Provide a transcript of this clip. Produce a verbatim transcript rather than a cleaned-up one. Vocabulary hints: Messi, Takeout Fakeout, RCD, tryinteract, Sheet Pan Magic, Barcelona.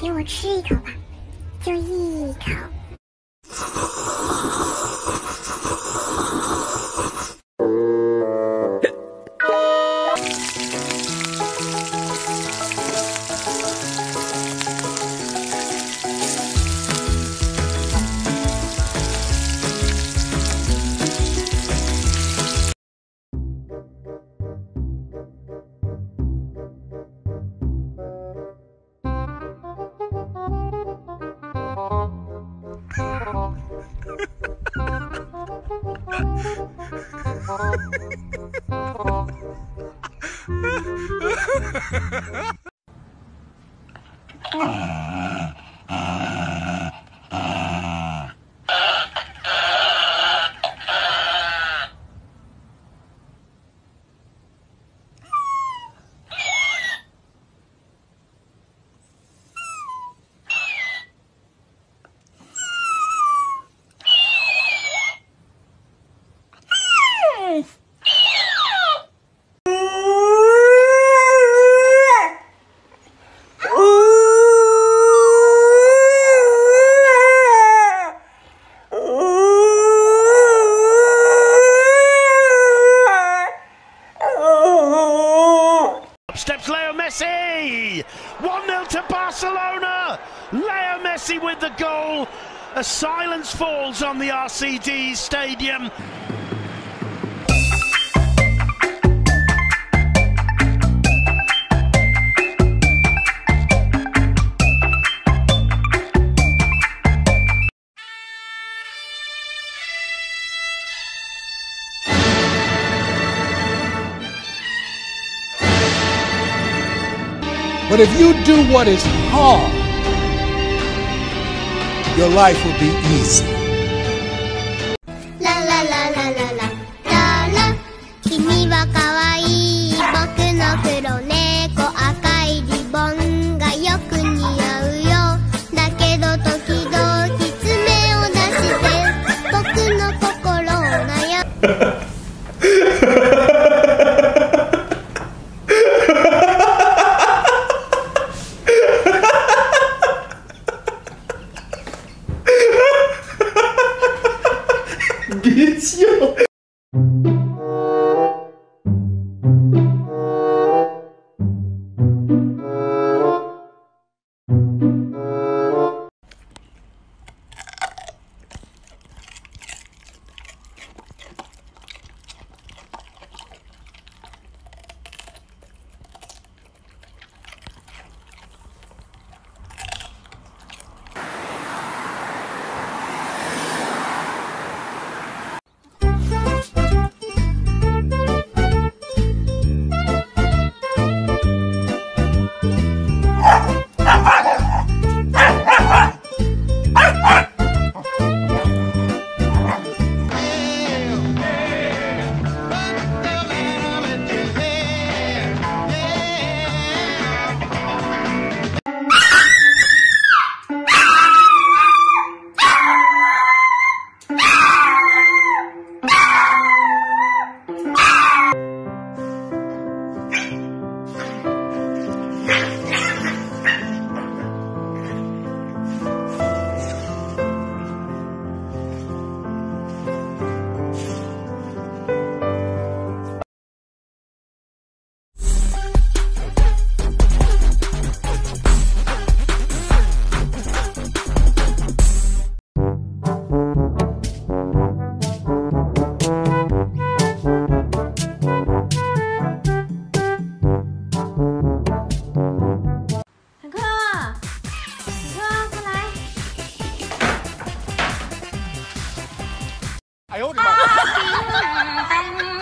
给我吃一口吧，就一口。Steps Leo Messi, one nil to Barcelona, Leo Messi with the goal, a silence falls on the R C D stadium. But if you do what is hard, your life will be easy. La la la la la la la la. Kimi wa kawaii, boku no kuro neko, akai ribon ga yoku niau yo. Dakedo tokidoki tsume o dashite, boku no kokoro o naya. I hold him up.